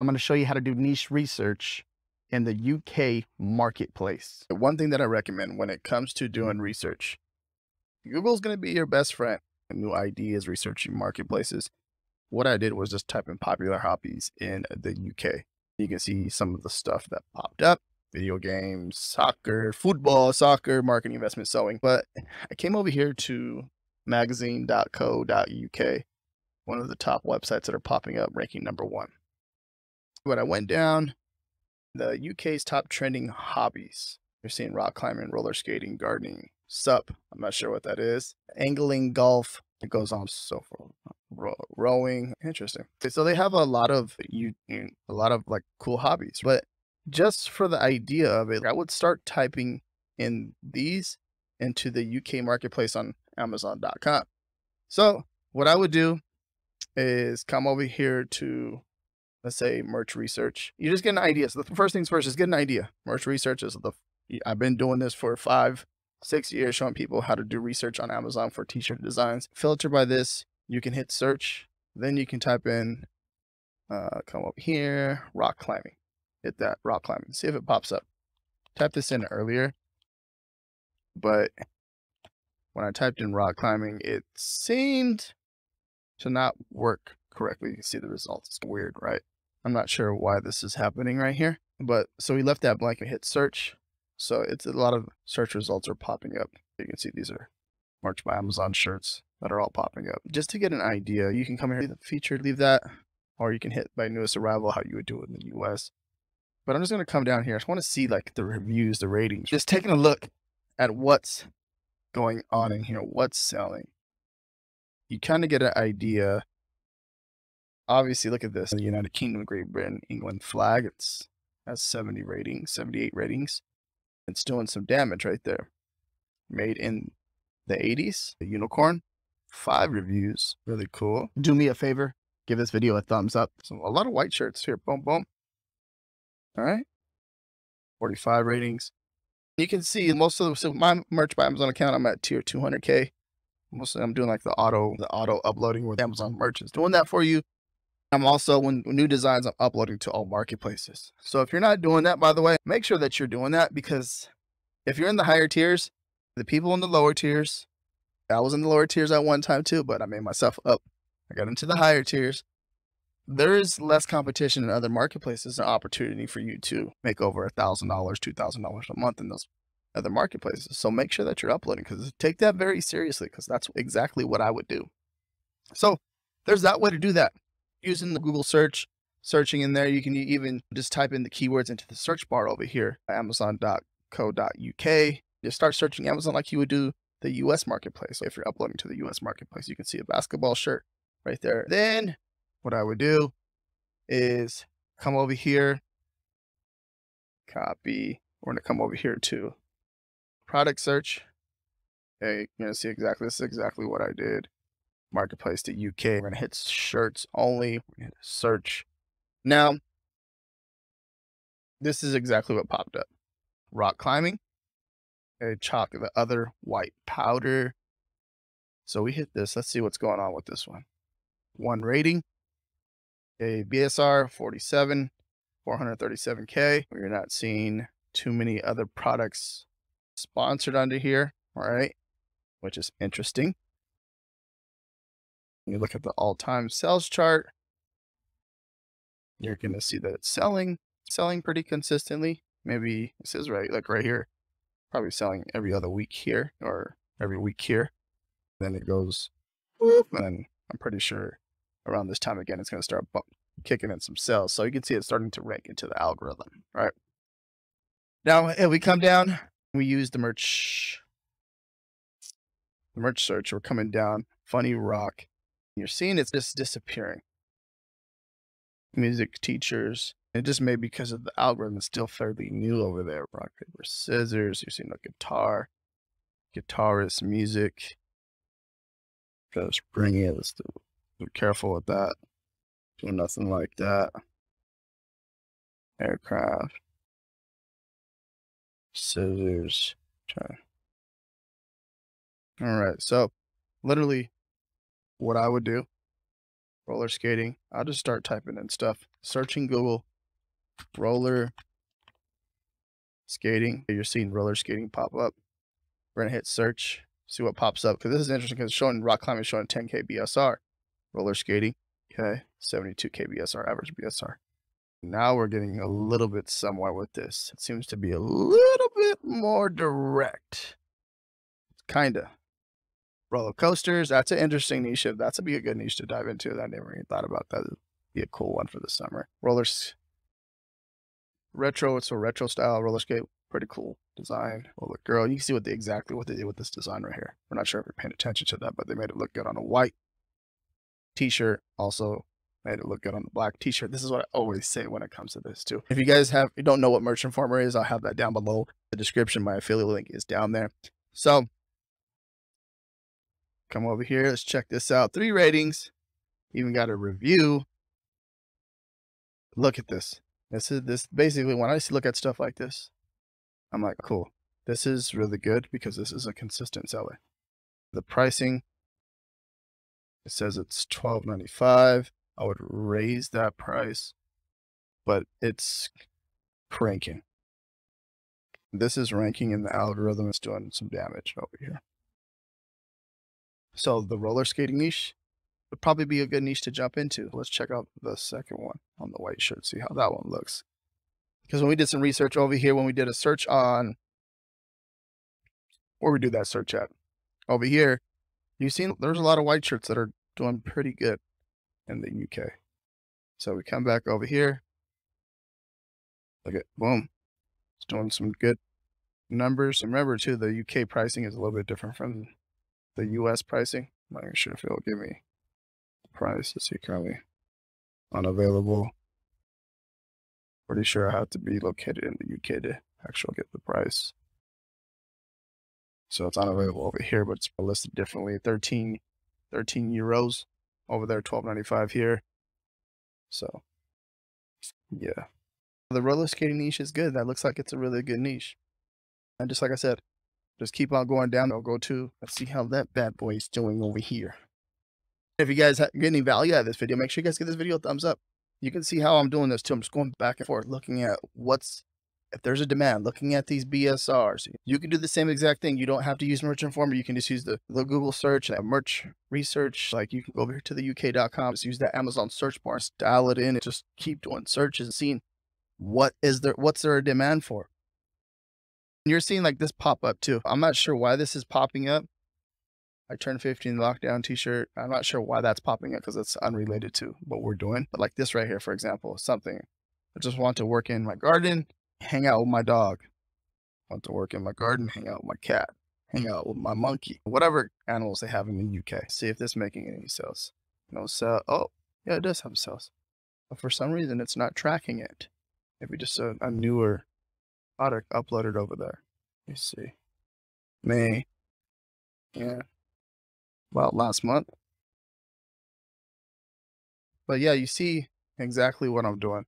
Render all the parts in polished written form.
I'm going to show you how to do niche research in the UK marketplace. One thing that I recommend when it comes to doing research, Google's going to be your best friend. A new idea is researching marketplaces. What I did was just type in popular hobbies in the UK. You can see some of the stuff that popped up: video games, soccer, football, soccer, marketing, investment, sewing. But I came over here to magazine.co.uk, one of the top websites that are popping up, ranking #1. But I went down the UK's top trending hobbies. You're seeing rock climbing, roller skating, gardening, sup, I'm not sure what that is, angling, golf, it goes on so forth, rowing. Interesting. So they have a lot of like cool hobbies, but just for the idea of it, I would start typing in these into the UK marketplace on Amazon.com. So what I would do is come over here to, let's say, merch research. You just get an idea. So the first things first is get an idea. Merch research is I've been doing this for 5-6 years, showing people how to do research on Amazon for t-shirt designs. Filter by this, you can hit search. Then you can type in, come up here, rock climbing. Hit that, rock climbing. See if it pops up. Type this in earlier, but when I typed in rock climbing, it seemed to not work correctly. You can see the results. It's weird, right? I'm not sure why this is happening right here, but so we left that blank and hit search. So it's a lot of search results are popping up. You can see these are Merch by Amazon shirts that are all popping up. Just to get an idea, you can come here, leave the feature, leave that, or you can hit by newest arrival, how you would do it in the US. But I'm just going to come down here. I just want to see like the reviews, the ratings, just taking a look at what's going on in here, what's selling. You kind of get an idea. Obviously, look at this. The United Kingdom, Great Britain, England flag. It has 70 ratings, 78 ratings. It's doing some damage right there. Made in the 80s, the unicorn, 5 reviews. Really cool. Do me a favor. Give this video a thumbs up. So a lot of white shirts here. Boom, boom. All right. 45 ratings. You can see most of the, so my Merch by Amazon account, I'm at tier 200K. Mostly I'm doing like the auto uploading where Amazon merch is doing that for you. I'm also, when new designs, I'm uploading to all marketplaces. So if you're not doing that, by the way, make sure that you're doing that, because if you're in the higher tiers, the people in the lower tiers, I was in the lower tiers at one time too, but I made myself up. I got into the higher tiers. There is less competition in other marketplaces, an opportunity for you to make over $1,000, $2,000 a month in those other marketplaces. So make sure that you're uploading, because take that very seriously, because that's exactly what I would do. So there's that way to do that. Using the Google search, searching in there, you can even just type in the keywords into the search bar over here, amazon.co.uk. Just start searching Amazon like you would do the US marketplace. If you're uploading to the US marketplace, you can see a basketball shirt right there. Then what I would do is come over here, copy. We're going to come over here to product search. Okay, you're going to see exactly, this is exactly what I did. Marketplace to UK. We're going to hit shirts only. We're going to search. Now, this is exactly what popped up. Rock climbing, a chalk, the other white powder. So we hit this. Let's see what's going on with this one. 1 rating, a BSR 47, 437K. We're not seeing too many other products sponsored under here. All right. Which is interesting. You look at the all-time sales chart, you're going to see that it's selling pretty consistently. Maybe this is right, like right here, probably selling every other week here or every week here. Then it goes, whoop, and then I'm pretty sure around this time again, it's going to start kicking in some sales. So you can see it's starting to rank into the algorithm, right? Now, if we come down, we use the merch search. We're coming down, funny rock. You're seeing it's just disappearing. Music teachers. It just may be because of the algorithm is still fairly new over there. Rock, paper, scissors. You're seeing a guitar, guitarist, music. Just bring it. Let's do it. Be careful with that. Do nothing like that. Aircraft, scissors. Try. All right. So, literally, what I would do roller skating. I'll just start typing in stuff, searching Google, roller skating. You're seeing roller skating pop up. We're going to hit search, see what pops up. Because this is interesting because it's showing rock climbing, showing 10K BSR. Roller skating, okay, 72K BSR, average BSR. Now we're getting a little bit somewhere with this. It seems to be a little bit more direct. Kinda. Roller coasters, that's an interesting niche. That's a be a good niche to dive into. I never even thought about that. It'd be a cool one for the summer. Rollers, retro, it's a retro style roller skate. Pretty cool design. Roller girl, you can see what they exactly what they did with this design right here. We're not sure if you're paying attention to that, but they made it look good on a white t-shirt. Also made it look good on the black t-shirt. This is what I always say when it comes to this too. If you guys don't know what Merch Informer is, I'll have that down below the description. My affiliate link is down there. So come over here. Let's check this out. 3 ratings. Even got a review. Look at this. This basically when I look at stuff like this, I'm like, cool. This is really good because this is a consistent seller. The pricing, it says it's $12.95. I would raise that price, but it's cranking. This is ranking and the algorithm is doing some damage over here. So the roller skating niche would probably be a good niche to jump into. Let's check out the second one on the white shirt, see how that one looks. Because when we did some research over here, when we did a search on where we do that search at over here, you've seen there's a lot of white shirts that are doing pretty good in the UK. So we come back over here. Look at, boom. It's doing some good numbers. And remember too, the UK pricing is a little bit different from the US pricing. I'm not sure if it'll give me the price. Let's see, currently unavailable. Pretty sure I have to be located in the UK to actually get the price. So it's unavailable over here, but it's listed differently. 13 euros. Over there, $12.95 here. So, yeah. The roller skating niche is good. That looks like it's a really good niche. And just like I said, just keep on going down. I'll go to, let's see how that bad boy is doing over here. If you guys get any value out of this video, make sure you guys give this video a thumbs up. You can see how I'm doing this too. I'm just going back and forth, looking at what's, if there's a demand, looking at these BSRs. You can do the same exact thing. You don't have to use Merch Informer. You can just use the Google search and Merch Research. Like you can go over here to the UK.com, just use that Amazon search bar, dial it in, and just keep doing searches and seeing what's there a demand for. And you're seeing like this pop up too. I'm not sure why this is popping up. I turned 15 lockdown t-shirt. I'm not sure why that's popping up because it's unrelated to what we're doing. But like this right here, for example, something. I just want to work in my garden, hang out with my dog. Want to work in my garden, hang out with my cat, hang out with my monkey, whatever animals they have in the UK. See if this is making any sales. No sell. Oh, yeah, it does have sales. But for some reason, it's not tracking it. Maybe just a newer product uploaded over there. You see. May. Yeah. About last month. But yeah, you see exactly what I'm doing.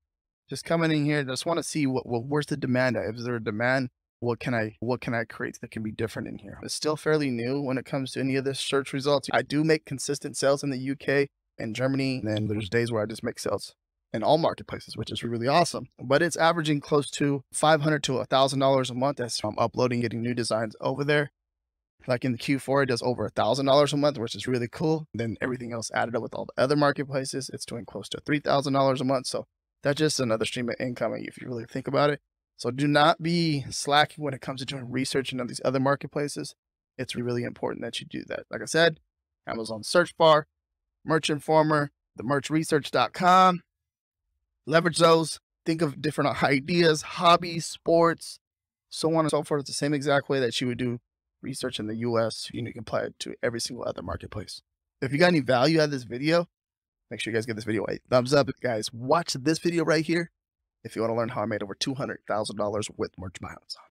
Just coming in here, just want to see where's the demand at? Is there a demand? What can I create that can be different in here? It's still fairly new when it comes to any of this search results. I do make consistent sales in the UK and Germany. And then there's days where I just make sales in all marketplaces, which is really awesome. But it's averaging close to $500 to $1,000 a month as I'm uploading, getting new designs over there. Like in the Q4, it does over $1,000 a month, which is really cool. Then everything else added up with all the other marketplaces, it's doing close to $3,000 a month. So that's just another stream of income if you really think about it. So do not be slacking when it comes to doing research in these other marketplaces. It's really important that you do that. Like I said, Amazon search bar, Merch Informer, the MerchResearch.com. Leverage those. Think of different ideas, hobbies, sports, so on and so forth. It's the same exact way that you would do research in the US. You can apply it to every single other marketplace. If you got any value out of this video, make sure you guys give this video a thumbs up. Guys, watch this video right here if you want to learn how I made over $200,000 with Merch by Amazon.